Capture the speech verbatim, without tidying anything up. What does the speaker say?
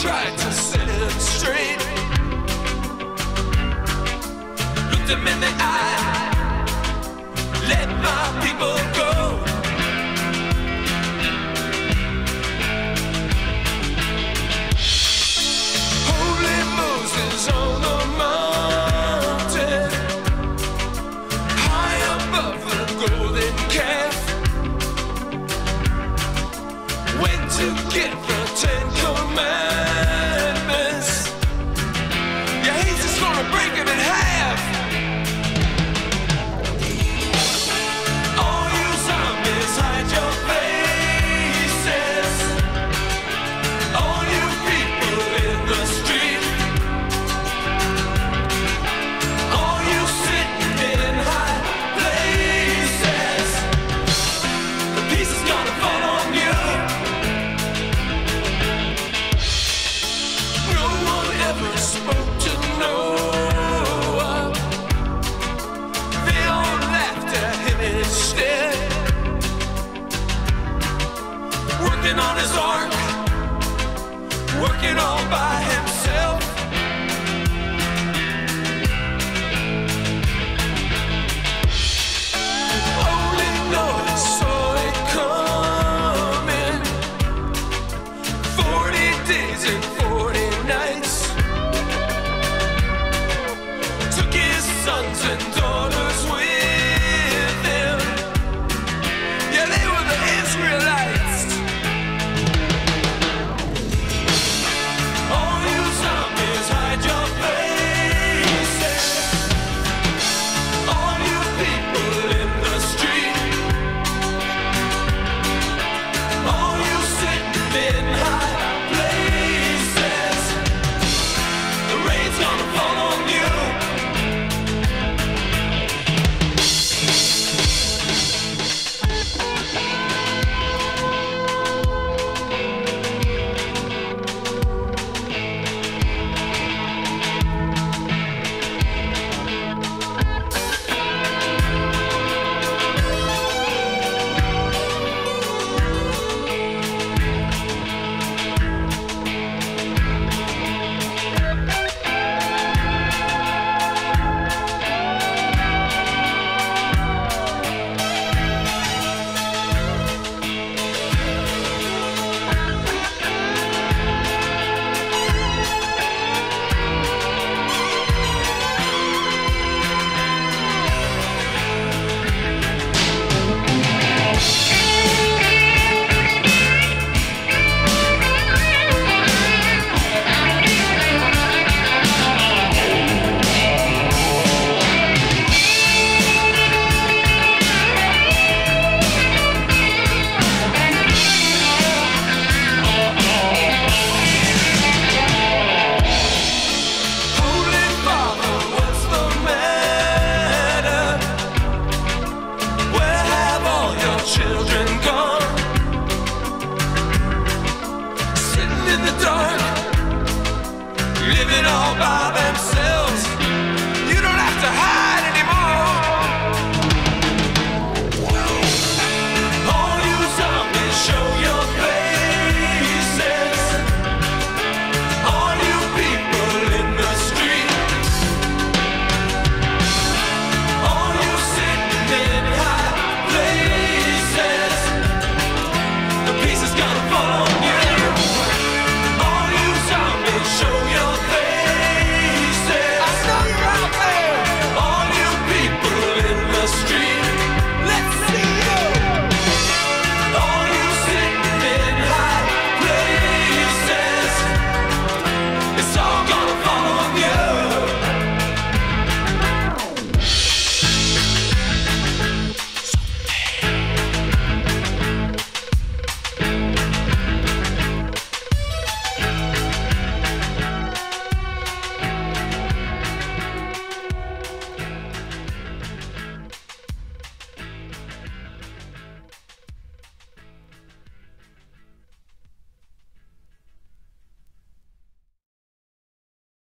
tried to set him straight, looked him in the eye, let my people go. Holy Moses on the mountain, high above the golden calf, went to get the Ten Commandments. Yeah, he's just gonna break them in half. All you zombies, hide your faces. All you people in the street, all you sitting in high places, the piece is gonna fall on you. Never spoke to Noah, they all laughed at him instead, working on his ark, working all by himself. Only Noah saw it coming, forty days and forty nights. Sons and daughters with them, yeah, they were the Israelites. All you zombies, hide your faces. All you people in the street, all you sitting in high places, the rain's gonna fall on you. Children gone, sitting in the dark, living all by themselves.